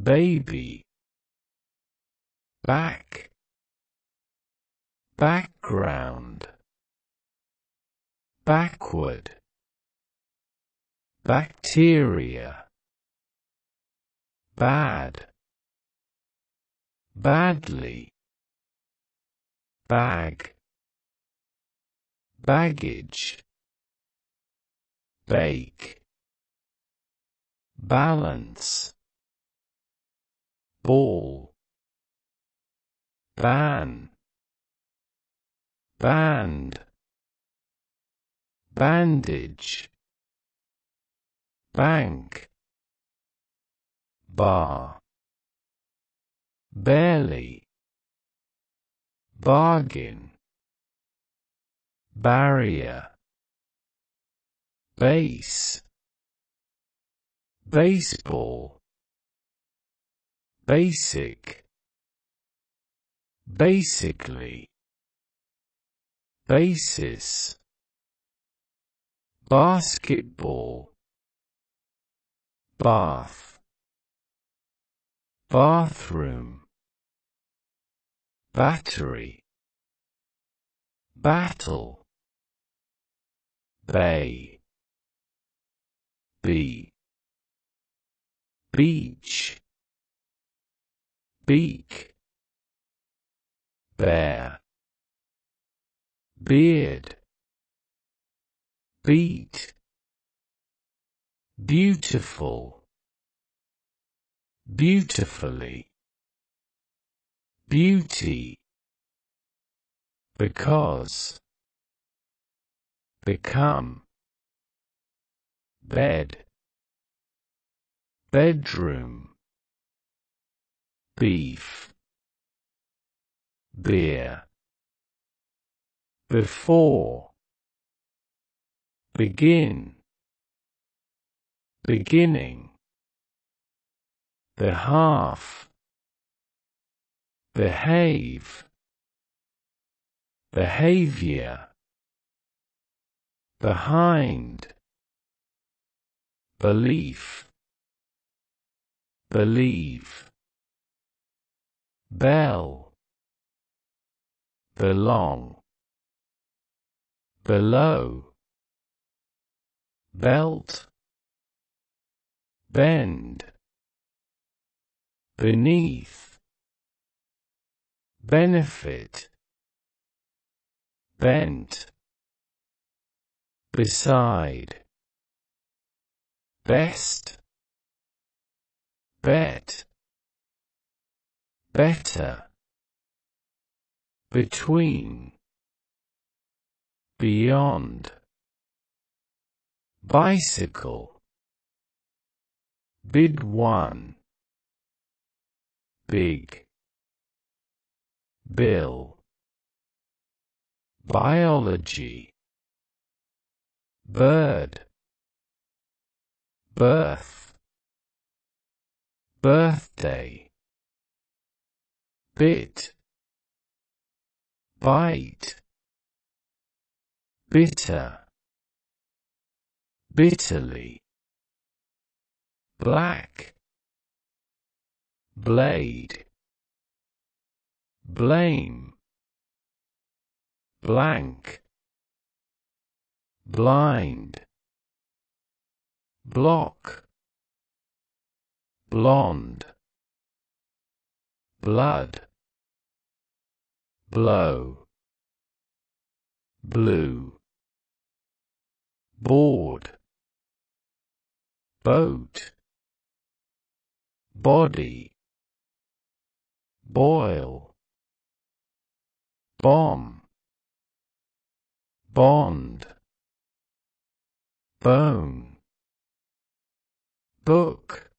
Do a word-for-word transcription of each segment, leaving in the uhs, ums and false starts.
baby, back, background, backward, bacteria, bad, badly, bag, baggage, bake, balance, ball, ban, band, bandage, bank, bar, barely, bargain, barrier, base, baseball, basic, basically, basis, basketball, bath, bathroom, battery, battle, bay, bee, beach, beak, bear, beard, beat, beautiful, beautifully, beauty, because, become, bed, bedroom, beef, beer, before, begin, beginning, the half, behave, behavior, behind, belief, believe, bell, belong, below, belt, bend, beneath, benefit, bent, beside, best, bet, better, between, beyond, bicycle, bid one, big, bill, biology, bird, birth, birthday, bit, bite, bitter, bitterly, black, blade, blame, blank, blind, block, blonde, blood, blow, blue, board, boat, body, boil, bomb, bond, bone, book,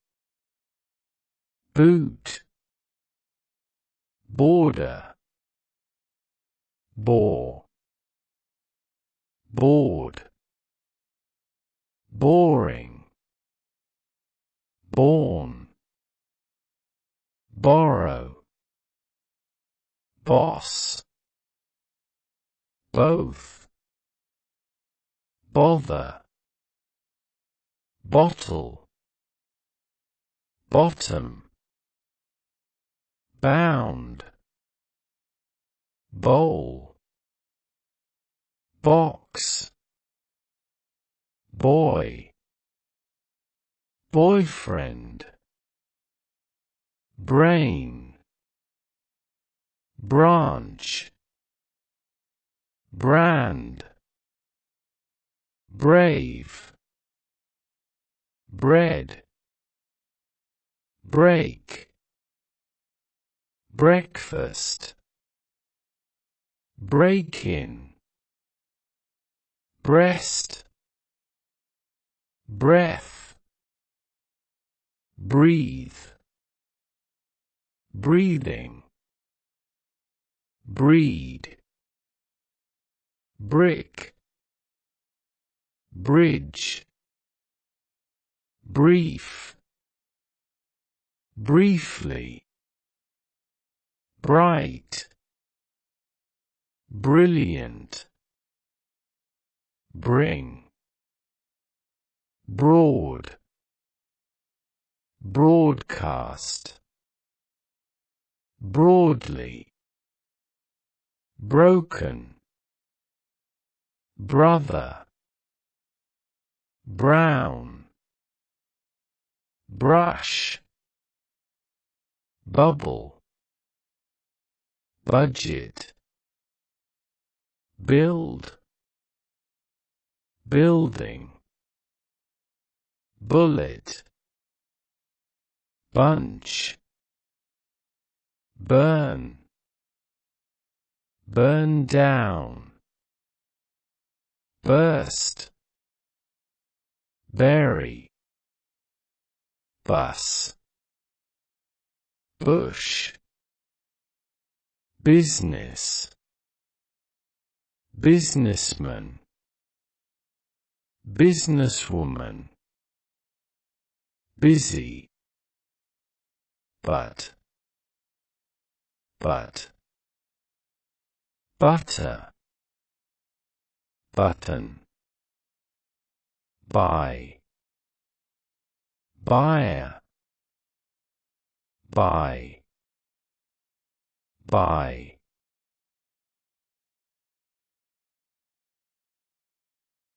boot, border, bore, board, boring, born, borrow, boss, both, bother, bottle, bottom, Bound. Bowl. Box. Boy. Boyfriend. Brain. Branch. Brand. Brave. Bread. Break. Breakfast. Break-in. Breast. Breath. Breathe. Breathing. Breed. Brick. Bridge. Brief. Briefly. Bright. Brilliant. Bring. Broad. Broadcast. Broadly. Broken. Brother. Brown. Brush. Bubble. Budget. Build. Building. Bullet. Bunch. Burn. Burn down. Burst. Berry. Bus. Bush. Business. Businessman. Businesswoman. Busy. But. But. Butter. Button. Buy. Buyer. Buy. Buy.